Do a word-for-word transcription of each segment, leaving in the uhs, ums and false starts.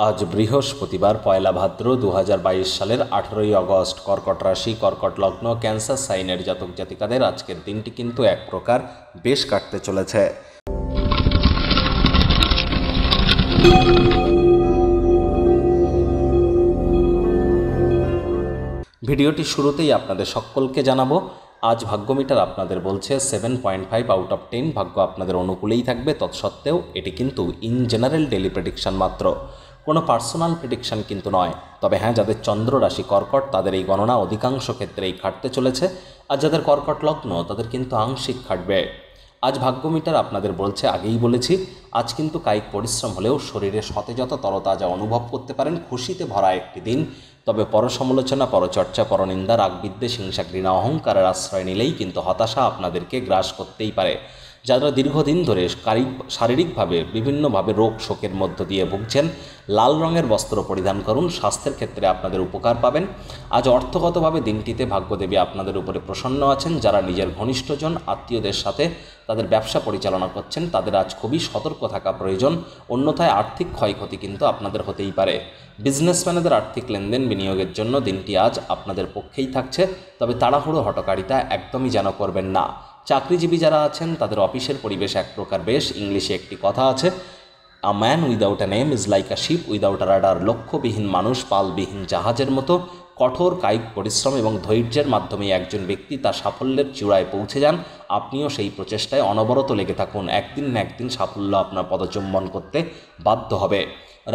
आज बृहस्पतिवार पयला भाद्र दो हज़ार बाईश सालेर अठारोई अगस्ट कर्कट राशि कर्कट लग्न कैंसार साइनेर जातक जातिकादेर आजकेर दिनटी किन्तु एक प्रकार बेश काटते चलेछे। भिडियोटी शुरूतेई आपनादेर सकलके जानाबो आज भाग्यमिटार आपनादेर बोलछे seven point five out of ten भाग्य आपनादेर अनुकूलेई थाकबे। तत्सत्त्वेও एटी किन्तु इन जेनारेल डेली प्रेडिक्शन मात्र, कोनो पार्सोनल प्रेडिक्शन किन्तु नय। तबे हाँ, जादेर चंद्र राशि कर्कट तादेर गणना अधिकांश क्षेत्रेई खाटते चलेछे। आज जादेर कर्कट लग्न तादेर किन्तु आंशिक खाटबे। आज भाग्यमिटार आपनादेर बोलछे, आगेई बोलेछि आज किन्तु कायिक परिश्रम हलेओ शरीरे सतेजता तरताजा अनुभव करते पारेन। खुशिते भरा एकटी दिन, तबे परसमालोचना परचर्चा परनिंदा राग विद्वेष हिंसा घृणा अहंकारेर आश्रय निलेई किन्तु हताशा आपनादेरके ग्रास करतेई पारे। যারা দীর্ঘদিন ধরে শারীরিকভাবে বিভিন্নভাবে রোগ শোকের মধ্য দিয়ে ভুগছেন, লাল রঙের বস্ত্র পরিধান করুন, স্বাস্থ্যের ক্ষেত্রে আপনাদের উপকার পাবেন। আজ অর্থগতভাবে দিনটিতে ভাগ্যদেবী আপনাদের উপরে প্রসন্ন আছেন। যারা নিজের ঘনিষ্ঠজন আত্মীয়দের সাথে তাদের ব্যবসা পরিচালনা করছেন, তাদের আজ খুবই সতর্ক থাকা প্রয়োজন, অন্যথায় আর্থিক ক্ষয়ক্ষতি কিন্তু আপনাদের হতেই পারে। বিজনেসম্যানদের আর্থিক লেনদেন বিনিয়োগের জন্য দিনটি আজ আপনাদের পক্ষেই থাকছে, তবে তাড়াহুড়ো হটকারিতা একদমই যেন করবেন না। চাকরিজীবী যারা আছেন তাদের অফিসের পরিবেশ এক প্রকার বেশ। ইংলিশে একটি কথা আছে, a man without a name is like a ship without a rudder. লক্ষ্যবিহীন মানুষ পালবিহীন জাহাজের মতো। কঠোর কায়িক পরিশ্রম এবং ধৈর্যের মাধ্যমে একজন ব্যক্তি তার সাফল্যের চূড়ায় পৌঁছে যান। আপনিও সেই প্রচেষ্টায় অনবরত লেগে থাকুন, একদিন না একদিন সাফল্য আপনার পদচুম্বন করতে বাধ্য হবে।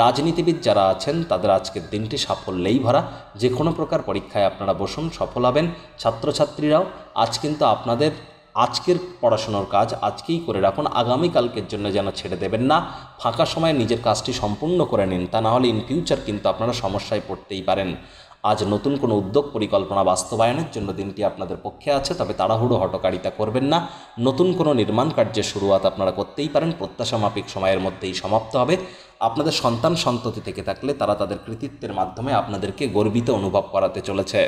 রাজনীতিবিদ যারা আছেন তাদের আজকের দিনটি সাফল্যেই ভরা। যে কোনো প্রকার পরীক্ষায় আপনারা বসুন, সফল হবেন। ছাত্রছাত্রীরাও আজ কিন্তু আপনাদের আজকের পড়াশোনার কাজ আজকেই করে রাখুন, আগামীকালকের জন্য যেন ছেড়ে দেবেন না। ফাঁকা সময়ে নিজের কাজটি সম্পূর্ণ করে নিন, তা না হলে ইন ফিউচার কিন্তু আপনারা সমস্যায় পড়তেই পারেন। আজ নতুন কোনো উদ্যোগ পরিকল্পনা বাস্তবায়নের জন্য দিনটি আপনাদের পক্ষে আছে, তবে তাড়াহুড়ো হটকারিতা করবেন না। নতুন কোনো নির্মাণ কার্যের শুরুয়াত আপনারা করতেই পারেন, প্রত্যাশা মাফিক সময়ের মধ্যেই সমাপ্ত হবে। আপনাদের সন্তান সন্ততি থেকে থাকলে তারা তাদের কৃতিত্বের মাধ্যমে আপনাদেরকে গর্বিত অনুভব করাতে চলেছে।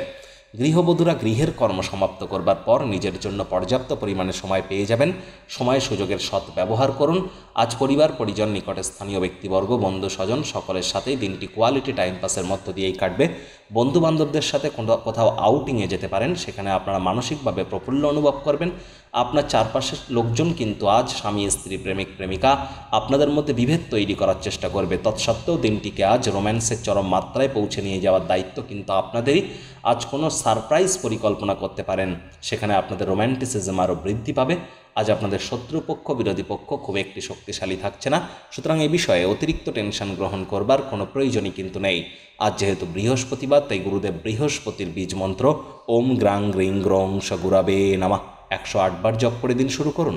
গৃহবধূরা গৃহের কর্ম সমাপ্ত করবার পর নিজের জন্য পর্যাপ্ত পরিমাণে সময় পেয়ে যাবেন। সময় সুযোগের সৎ ব্যবহার করুন। আজ পরিবার পরিজন নিকটে স্থানীয় ব্যক্তিবর্গ বন্ধু স্বজন সকলের সাথেই দিনটি কোয়ালিটি টাইম পাসের মধ্য দিয়েই কাটবে। বন্ধুবান্ধবদের সাথে কোথাও আউটিংয়ে যেতে পারেন, সেখানে আপনারা মানসিকভাবে প্রফুল্ল অনুভব করবেন। আপনার চারপাশের লোকজন কিন্তু আজ স্বামী স্ত্রী প্রেমিক প্রেমিকা আপনাদের মধ্যে বিভেদ তৈরি করার চেষ্টা করবে। তৎসত্ত্বেও দিনটিকে আজ রোম্যান্সের চরম মাত্রায় পৌঁছে নিয়ে যাওয়ার দায়িত্ব কিন্তু আপনাদেরই। আজ কোনো সারপ্রাইজ পরিকল্পনা করতে পারেন, সেখানে আপনাদের রোম্যান্টিসিজম আরও বৃদ্ধি পাবে। আজ আপনাদের শত্রুপক্ষ বিরোধী পক্ষ খুব একটি শক্তিশালী থাকছে না, সুতরাং এ বিষয়ে অতিরিক্ত টেনশন গ্রহণ করবার কোনো প্রয়োজনই কিন্তু নেই। আজ যেহেতু বৃহস্পতিবার, তাই গুরুদেব বৃহস্পতির বীজ মন্ত্র ওম গ্রাং গ্রিং গ্রং স গুরাবে নামা একশো আটবার জপ করে দিন শুরু করুন।